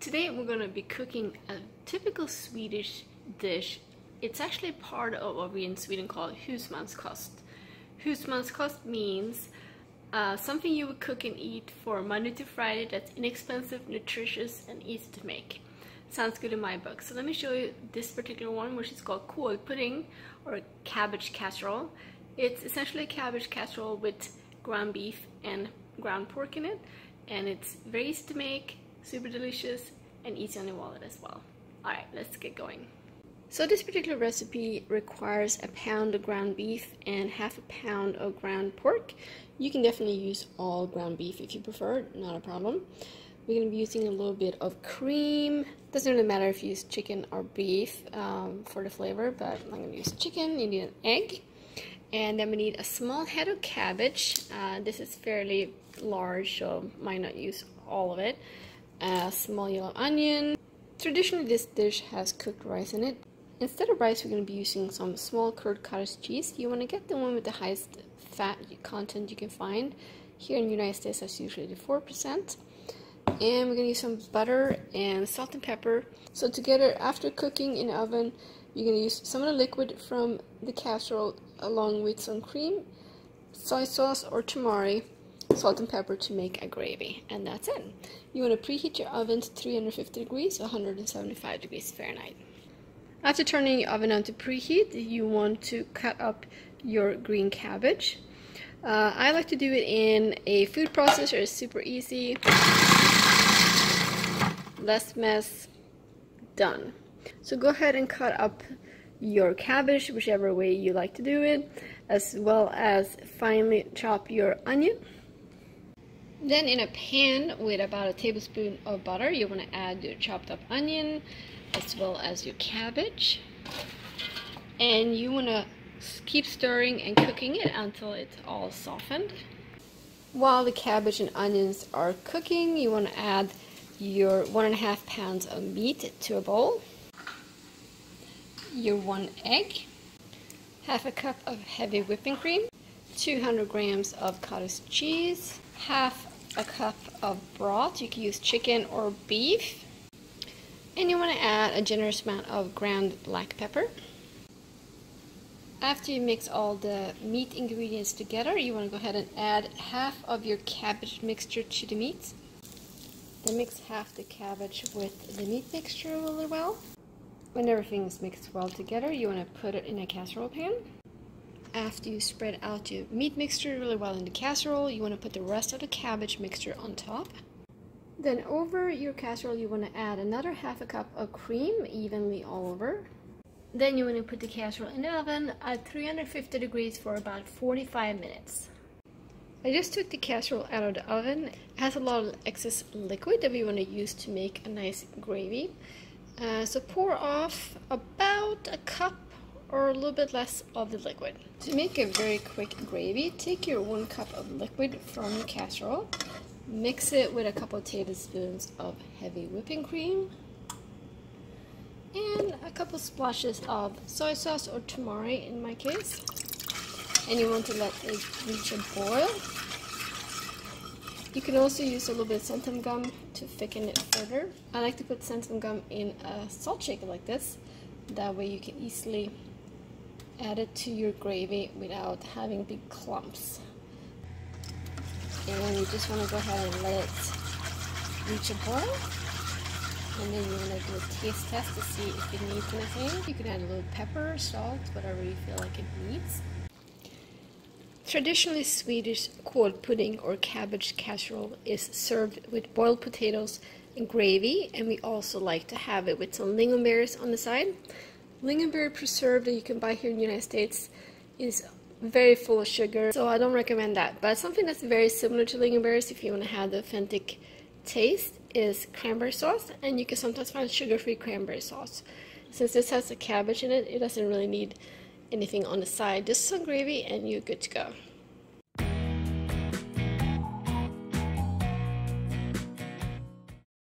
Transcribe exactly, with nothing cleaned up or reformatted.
Today we're going to be cooking a typical Swedish dish. It's actually part of what we in Sweden call husmanskost. Husmanskost means uh, something you would cook and eat for Monday to Friday that's inexpensive, nutritious and easy to make. Sounds good in my book. So let me show you this particular one, which is called kålpudding or cabbage casserole. It's essentially a cabbage casserole with ground beef and ground pork in it, and it's very easy to make, super delicious and easy on your wallet as well. Alright, let's get going. So this particular recipe requires a pound of ground beef and half a pound of ground pork. You can definitely use all ground beef if you prefer, not a problem. We're going to be using a little bit of cream. Doesn't really matter if you use chicken or beef um, for the flavor, but I'm going to use chicken. You need an egg. And then we need a small head of cabbage. Uh, this is fairly large, so might not use all of it. A small yellow onion. Traditionally this dish has cooked rice in it. Instead of rice, we're going to be using some small curd cottage cheese. You want to get the one with the highest fat content you can find. Here in the United States that's usually the four percent. And we're going to use some butter and salt and pepper. So together, after cooking in the oven, you're going to use some of the liquid from the casserole along with some cream, soy sauce or tamari, salt and pepper to make a gravy, and that's it. You want to preheat your oven to three hundred fifty degrees, one hundred seventy-five degrees Fahrenheit. After turning your oven on to preheat, you want to cut up your green cabbage. Uh, I like to do it in a food processor. It's super easy. Less mess. Done. So go ahead and cut up your cabbage, whichever way you like to do it, as well as finely chop your onion. Then in a pan with about a tablespoon of butter, you want to add your chopped up onion as well as your cabbage. And you want to keep stirring and cooking it until it's all softened. While the cabbage and onions are cooking, you want to add your one and a half pounds of meat to a bowl, your one egg, half a cup of heavy whipping cream, two hundred grams of cottage cheese, half a cup of broth. You can use chicken or beef, and you want to add a generous amount of ground black pepper. After you mix all the meat ingredients together, you want to go ahead and add half of your cabbage mixture to the meat. Then mix half the cabbage with the meat mixture really well. When everything is mixed well together, you want to put it in a casserole pan. After you spread out your meat mixture really well in the casserole, you want to put the rest of the cabbage mixture on top. Then over your casserole, you want to add another half a cup of cream evenly all over. Then you want to put the casserole in the oven at three hundred fifty degrees for about forty-five minutes. I just took the casserole out of the oven. It has a lot of excess liquid that we want to use to make a nice gravy. Uh, so pour off about a cup or a little bit less of the liquid. To make a very quick gravy, take your one cup of liquid from your casserole, mix it with a couple of tablespoons of heavy whipping cream, and a couple splashes of soy sauce or tamari in my case. And you want to let it reach a boil. You can also use a little bit of xanthan gum to thicken it further. I like to put xanthan gum in a salt shaker like this. That way you can easily add it to your gravy without having big clumps. And you just want to go ahead and let it reach a boil. And then you want to do a taste test to see if it needs anything. You can add a little pepper, salt, whatever you feel like it needs. Traditionally, Swedish kålpudding or cabbage casserole is served with boiled potatoes and gravy, and we also like to have it with some lingonberries on the side. Lingonberry preserve that you can buy here in the United States is very full of sugar, so I don't recommend that. But something that's very similar to lingonberries, if you want to have the authentic taste, is cranberry sauce, and you can sometimes find sugar-free cranberry sauce. Since this has a cabbage in it, it doesn't really need anything on the side, just some gravy, and you're good to go.